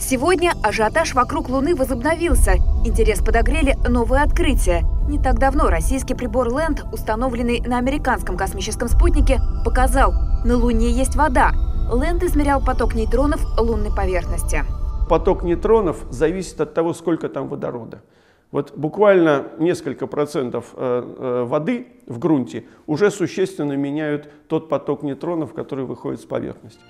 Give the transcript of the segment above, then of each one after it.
Сегодня ажиотаж вокруг Луны возобновился. Интерес подогрели новые открытия. Не так давно российский прибор ЛЭНД, установленный на американском космическом спутнике, показал – на Луне есть вода. ЛЭНД измерял поток нейтронов лунной поверхности. Поток нейтронов зависит от того, сколько там водорода. Вот буквально несколько процентов воды в грунте уже существенно меняют тот поток нейтронов, который выходит с поверхности.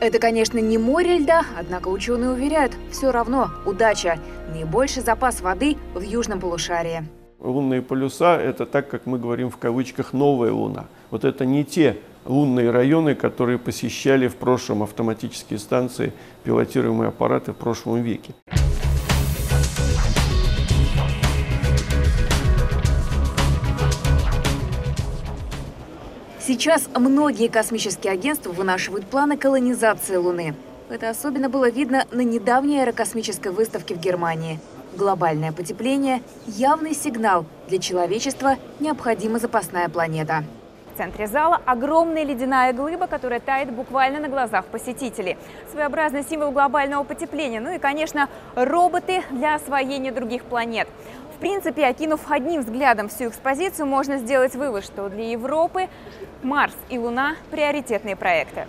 Это, конечно, не море льда, однако ученые уверяют, все равно удача. Наибольший запас воды в южном полушарии. Лунные полюса – это, так как мы говорим в кавычках, новая Луна. Вот это не те лунные районы, которые посещали в прошлом автоматические станции, пилотируемые аппараты в прошлом веке. Сейчас многие космические агентства вынашивают планы колонизации Луны. Это особенно было видно на недавней аэрокосмической выставке в Германии. Глобальное потепление – явный сигнал. Для человечества необходима запасная планета. В центре зала огромная ледяная глыба, которая тает буквально на глазах посетителей. Своеобразный символ глобального потепления. Ну и, конечно, роботы для освоения других планет. В принципе, окинув одним взглядом всю экспозицию, можно сделать вывод, что для Европы Марс и Луна – приоритетные проекты.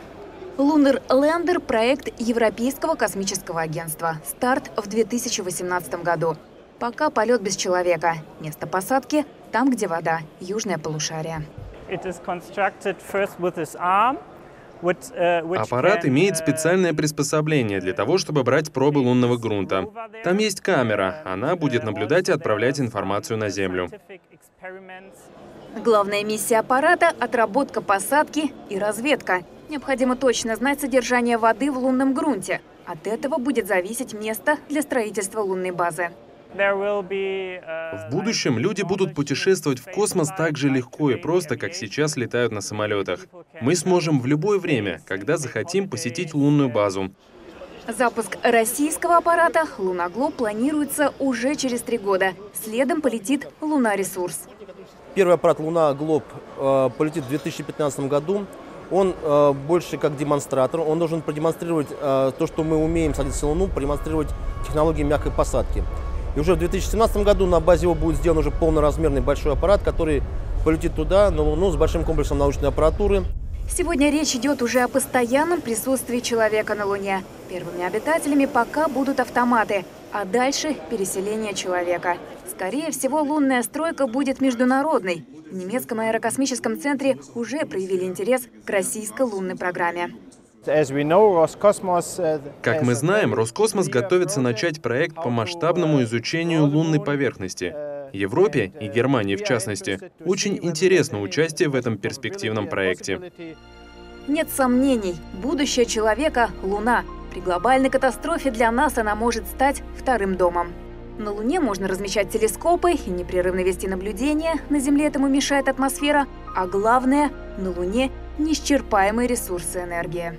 Лунар Лендер – проект Европейского космического агентства. Старт в 2018 году. Пока полет без человека. Место посадки – там, где вода, южное полушарие. Аппарат имеет специальное приспособление для того, чтобы брать пробы лунного грунта. Там есть камера. Она будет наблюдать и отправлять информацию на Землю. Главная миссия аппарата – отработка посадки и разведка. Необходимо точно знать содержание воды в лунном грунте. От этого будет зависеть место для строительства лунной базы. В будущем люди будут путешествовать в космос так же легко и просто, как сейчас летают на самолетах. Мы сможем в любое время, когда захотим, посетить лунную базу. Запуск российского аппарата «Луна Глоб» планируется уже через 3 года. Следом полетит «Луна Ресурс». Первый аппарат «Луна Глоб» полетит в 2015 году. Он больше как демонстратор. Он должен продемонстрировать то, что мы умеем садиться на Луну, продемонстрировать технологии мягкой посадки. И уже в 2017 году на базе его будет сделан уже полноразмерный большой аппарат, который полетит туда, на Луну, с большим комплексом научной аппаратуры. Сегодня речь идет уже о постоянном присутствии человека на Луне. Первыми обитателями пока будут автоматы, а дальше переселение человека. Скорее всего, лунная стройка будет международной. В немецком аэрокосмическом центре уже проявили интерес к российской лунной программе. Как мы знаем, Роскосмос готовится начать проект по масштабному изучению лунной поверхности. Европе и Германии, в частности, очень интересно участие в этом перспективном проекте. Нет сомнений, будущее человека — Луна. При глобальной катастрофе для нас она может стать вторым домом. На Луне можно размещать телескопы и непрерывно вести наблюдения, на Земле этому мешает атмосфера, а главное — на Луне неисчерпаемые ресурсы энергии.